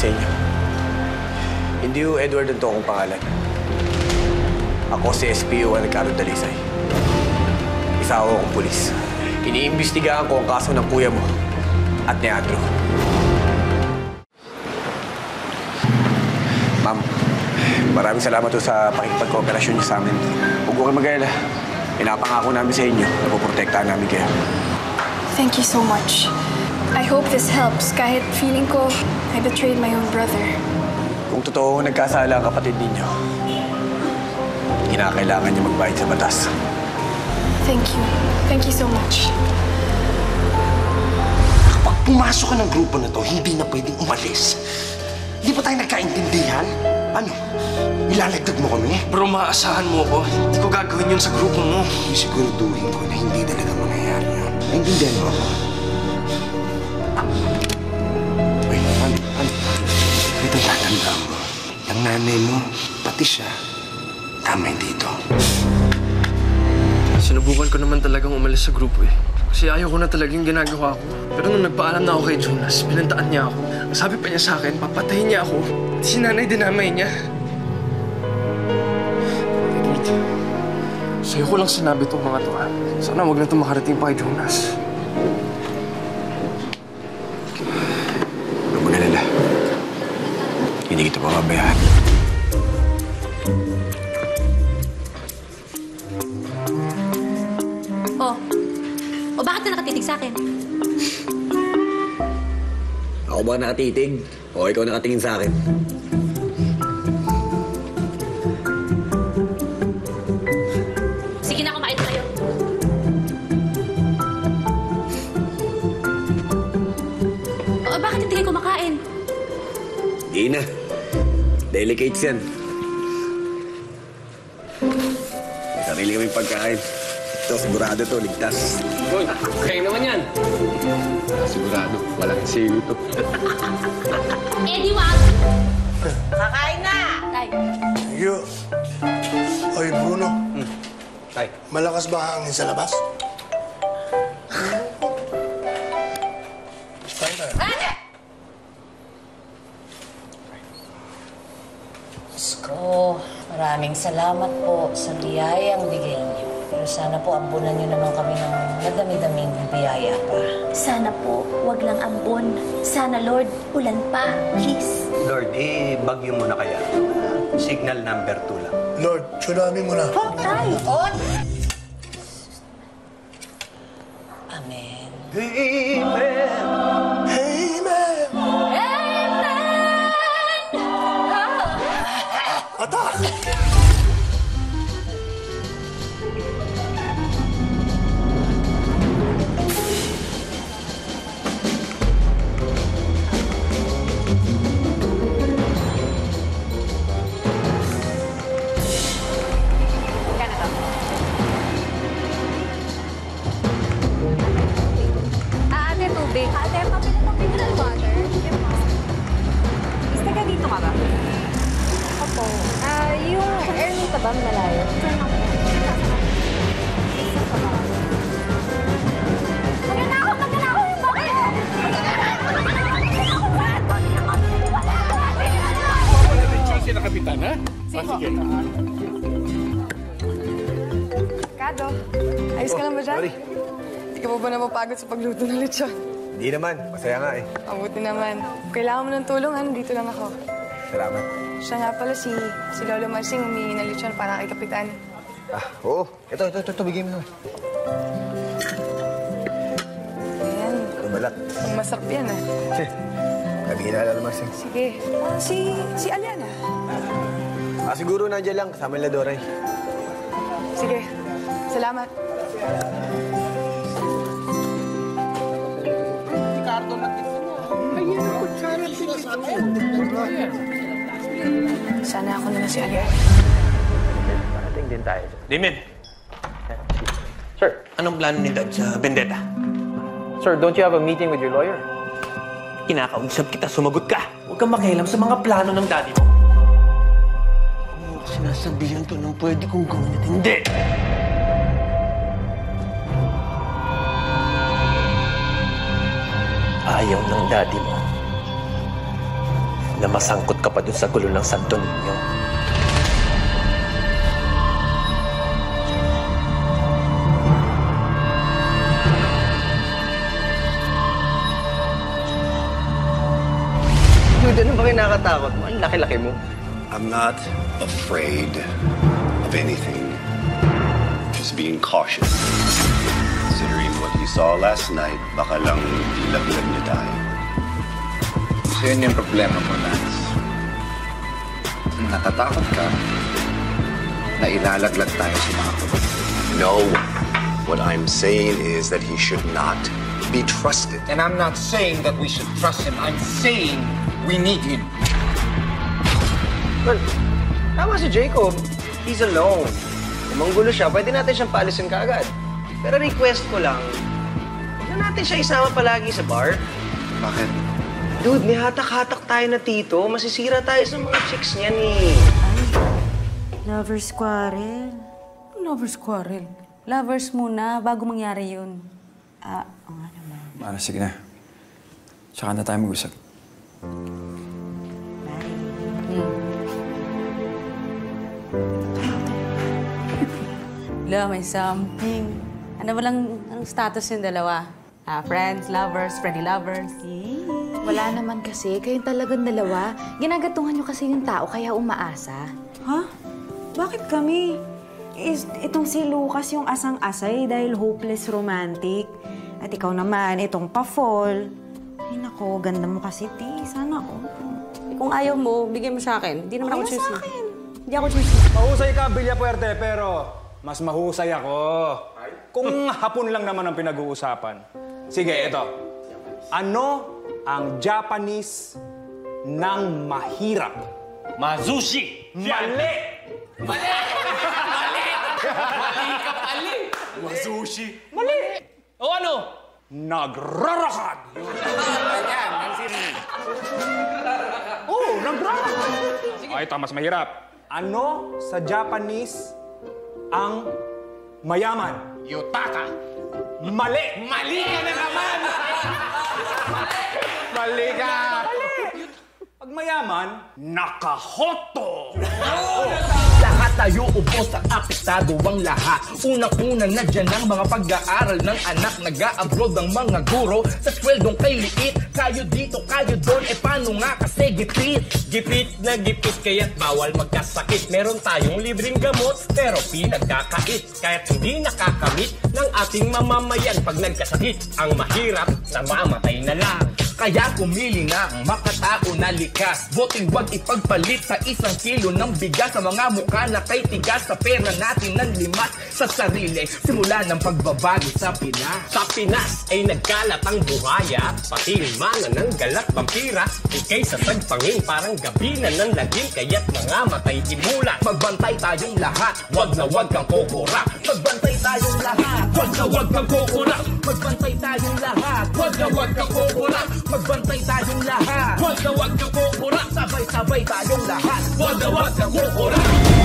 sa inyo. Hindi ho Edward ang toong pangalan. Ako si SPO Ricardo Talisay. Isa ho akong pulis. Iniimbestigahan ko ang kaso ng kuya mo at ni Andrew. Ma'am, maraming salamat ho sa pakikipagkooperasyon niyo sa amin. Huwag ko kayo mag-alala. Pinapangako namin sa inyo na puprotektahan namin kayo. Thank you so much. I hope this helps kahit feeling ko I betrayed my own brother. Kung totoo nagkasala ang kapatid ninyo, kinakailangan niyo magbayad sa batas. Thank you. Thank you so much. Kapag pumasok ka ng grupo na to, hindi na pwedeng umalis. Hindi pa tayo nagkaintindihan? Ano? Ilalagdag mo kami? Bro, maaasahan mo ko. Hindi ko gagawin yun sa grupo mo. Siguraduhin ko na hindi talaga mangyayari yun. Naintindihan mo ako. Wait, ano? Ito tatandaan mo. Ang nanay mo, pati siya, tamay dito. Sinubukan ko naman talagang umalis sa grupo eh. Kasi ayaw ko na talagang ginagawa ko. Pero nung nagpaalam na ako kay Jonas, pinantaan niya ako. Ang sabi pa niya sa akin, papatayin niya ako. At si nanay dinamay niya. Edward, sa'yo ko lang sinabi itong mga to ha. Sana huwag na itong makarating pa kay Jonas. Hindi kita pababayaan. Oh. O bakit ka nakatitig sa akin? Ako ba nakatitig? O ikaw nakatingin sa akin? Sige na, kumain kayo. O bakit hindi kayo kumakain? Hindi na. Delicates yan. May sarili kaming pagkain. Ito, sigurado to, ligtas. Uy, kayo naman yan. Sigurado, walang sigo to. Eddie Wang! Kakain na! Tay. Thank you. Oy, Bruno. Tay. Malakas ba hangin sa labas? Maraming salamat po sa biyayang bigay niyo. Pero sana po ambunan niyo naman kami ng madami-daming biyaya pa. Sana po, wag lang ambon. Sana, Lord, ulan pa. Please. Lord, bagyo muna kaya. Signal number 2 lang. Lord, tsunami muna. Oh, tay! On! Amen. Amen! Attack! Ate, tubig. Ate, mineral water. Gusto ka dito ka ba? Opo. Yung Ernie ka ba malayo? Wala na kapitan, ha? Sige. Ricardo, ayos ka lang ba dyan? Sorry. Hindi ka ba napapagod sa pagluto ng lechon? Hindi naman. Masaya nga eh. Mabuti naman. Kailangan mo ng tulong, ano? Dito lang ako. Salamat. Siya nga pala, si Lolo Marsing humingi ng lechon para kay Kapitan. Ah, oo. Ito, bigay mo naman. Ayan. Tumalak. Ang masarap yan, ah. Nabigyan na Lolo Marsing. Sige. Si Aliana. Ah, siguro nandiyan lang. Kasama nila Doray. Sige. Salamat. Ricardo, nagtitin mo. Ayan ang kutsara. Sige, sige. Sana ako na si Aguirre. Parating din tayo. Damon! Sir, anong plano ni Doug sa vendetta? Sir, don't you have a meeting with your lawyer? Kinakausap kita, sumagot ka! Huwag kang makialam sa mga plano ng daddy mo. Kung sinasabihan to nang pwede kong gawin at hindi! Ayaw ng daddy mo. na masangkot ka pa dun sa gulo ng Santo Niño. Dude, ano ba kinakatakot mo? Ang laki-laki mo. I'm not afraid of anything. Just being cautious. Considering what you saw last night, baka lang dilaglag niyo tayo. So yun yung problema mo, Lance. Natatakot ka na ilalaglag tayo sa mga kapatid. No. What I'm saying is that he should not be trusted. And I'm not saying that we should trust him. I'm saying we need him. Well, tama si Jacob. He's alone. Kung manggulo siya, pwede natin siyang paalisin kaagad. Pero request ko lang, huwag na natin siya isama palagi sa bar. Bakit? Dude, may hatak-hatak tayo na tito. Masisira tayo sa mga chicks niyan eh. Lovers quarrel? Lovers quarrel? Lovers muna, bago mangyari yun. Ah, o nga naman. Mara, sige na. Tsaka na tayo mag-usap. Hello, may something. Ano ba lang ang status yung dalawa? Ah, friends, lovers, friendly lovers. Hey. Wala naman kasi. Kayong talagang dalawa. Ginagatungan nyo kasi yung tao, kaya umaasa. Ha? Huh? Bakit kami? Itong si Lucas yung asang-asay dahil hopeless romantic. At ikaw naman, itong pa-fall. Ay nako, ganda mo kasi, Ti. Sana ako. Kung ayaw mo, bigyan mo sa akin. Hindi naman ako choosy. Hindi ako choosy. Mahusay ka, Villapuerte, pero mas mahusay ako. Kung hapon lang naman ang pinag-uusapan. Sige, ito. Ano ang Japanese ng mahirap? Mazushi! Mali! Mali! Mali! Mali ka pali! Mazushi! Mali! O ano? Nagrarahad! Ayan, ang siri. Oo, nagrarahad! O ito, mas mahirap. Ano sa Japanese ang mayaman? Yutaka. Mali! Mali ka na naman! Mali ka! Mali! Pag mayaman, nakahoto! Oh. Lahat tayo upos na apektado ang lahat. Unang-una na dyan ang mga pag-aaral ng anak. Nag-a-abroad ang mga guro sa sweldong kay liit. Kayo dito, kayo doon, e paano nga kasi gipit? Gipit na gipit, kaya't bawal magkasakit. Meron tayong libreng gamot, pero pinagkakait. Kaya't hindi nakakamit ng ating mamamayan pag nagkasakit. Ang mahirap, namamatay na lang. Kaya kumili na ang makatao na likas. Boting wag ipagpalit sa 1 kilo ng bigas. Sa mga mukha na kay tigas, sa pera natin ng limas. Sa sarili, simula ng pagbabago sa Pinas. Sa Pinas ay nagkalat ang buhaya. Pati mana ng galat vampira. Ikay sa sagpangin parang gabi na ng lagim. Kaya't mga matay imulat. Magbantay tayong lahat, wag na wag kang kokura. Magbantay tayong lahat, wag na wag kang kokura. Magbantay tayong lahat, wag na wag kang kokura. Magbantay tayong lahat, huwag na huwag na kukura. Sabay-sabay tayong lahat, huwag na huwag na kukura.